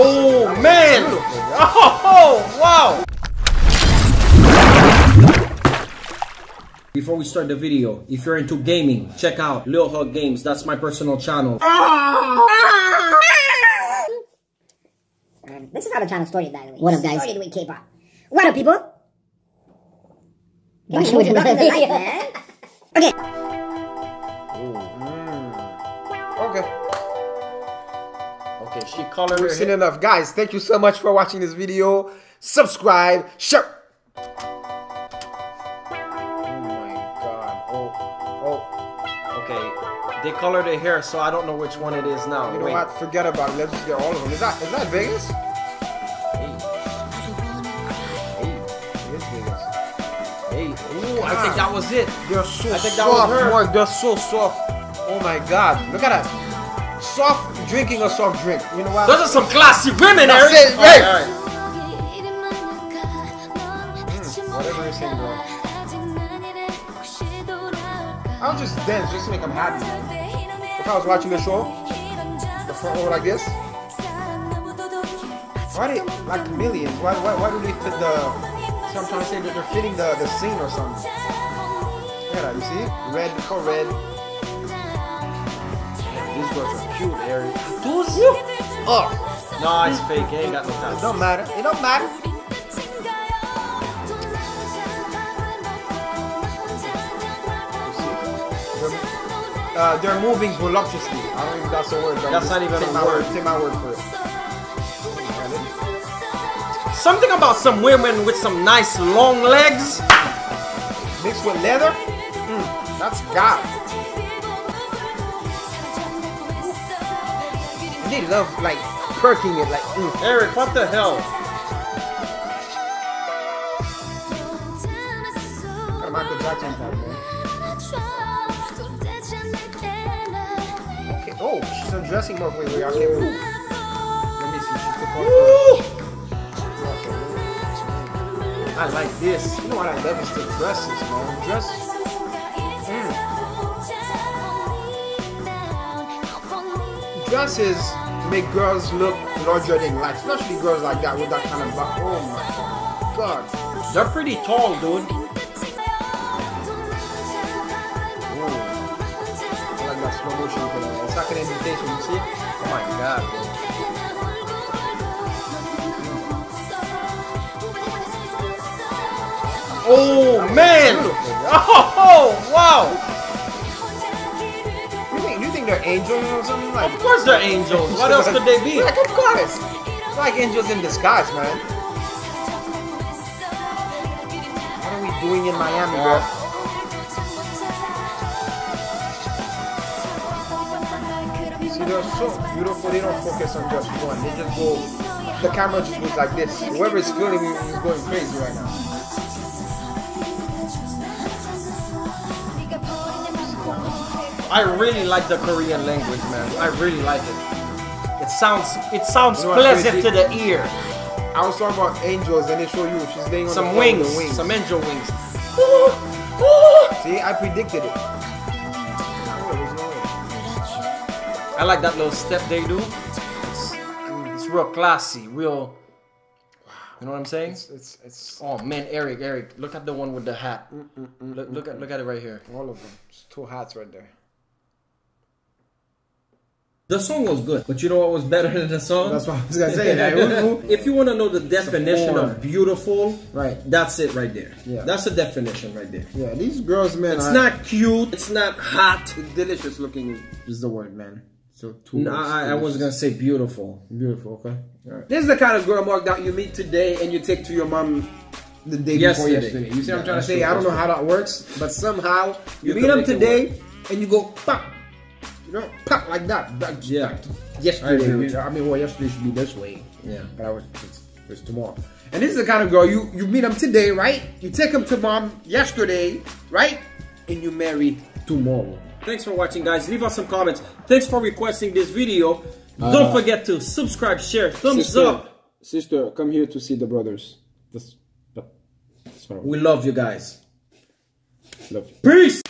Oh, man! Oh, wow! Before we start the video, if you're into gaming, check out Lil Hulk Games. That's my personal channel. This is how the channel started, by the way. What up, guys? Started with K-pop. What up, people? Why should we do another video? Okay. Okay. Okay, she colored her. We've seen enough, guys. Thank you so much for watching this video. Subscribe, share. Oh my god. Oh. Okay. They colored her hair, so I don't know which one it is now. You know what? Forget about it. Let's just get all of them. Is that Vegas? Hey. Ooh, I think that was it. They're so soft. They're so soft. Oh my god. Look at that. Soft drinking a soft drink. You know what? Those are some classy women, Eric. That's it, right? Whatever you're saying, bro. I'll just dance just to make them happy. If I was watching the show, the front row like this. Why they like millions? Why do they fit the? So I'm trying to say that they're fitting the scene or something. Yeah, you see, red for red. These girls are cute, Harry. Oh. No, it's fake. It ain't got no time. It don't matter. It don't matter. They're moving voluptuously. I don't know if that's a word. That's not even a word. Take my word for it. Something about some women with some nice long legs. Mixed with leather? That's God. They love like perking it like Eric, what the hell? Michael Jackson part, man. Okay. Oh, she's undressing more. Wait, I can't move. Let me see. She took off. I like this. You know what I love is the dresses, man. Dresses. Dresses make girls look larger than life, especially girls like that with that kind of back. Oh my god, they're pretty tall, dude. I like that slow motion thing. It's like an imitation, you see? Oh my god, dude. Oh man! Oh wow! They're angels or something like that. Of course they're angels. What else could they be? Like, of course. It's like angels in disguise, man. What are we doing in Miami, bro? You see, they're so beautiful. They don't focus on just one. They just go. The camera just goes like this. Whoever is filming is going crazy right now. I really like the Korean language, man. I really like it. It sounds pleasant to the ear. I was talking about angels, and they show you she's laying on some wings, some angel wings. Ooh, ooh. See, I predicted it. I like that little step they do. It's real classy, real. You know what I'm saying? It's oh man, Eric, look at the one with the hat. Look at it right here. All of them. It's two hats right there. The song was good, but you know what was better than the song? That's what I was gonna say. If you want to know the definition of beautiful, right? That's it right there. Yeah, that's the definition right there. Yeah, these girls, man. It's not cute. It's not hot. It's delicious looking is the word, man. So two. No, I was gonna say beautiful. Beautiful, okay. All right. This is the kind of girl, Mark, that you meet today and you take to your mom the day before yesterday. You see what I'm trying to say? I don't know how that works, but somehow you meet them today and you go pop. You know, pop like that. Yesterday. I mean, well, yesterday should be this way. Yeah. But it's tomorrow. And this is the kind of girl you meet them today, right? You take them to mom yesterday, right? And you marry tomorrow. Thanks for watching, guys. Leave us some comments. Thanks for requesting this video. Don't forget to subscribe, share, thumbs up. Sister, come here to see the brothers. That's we love you guys. Love you. Peace.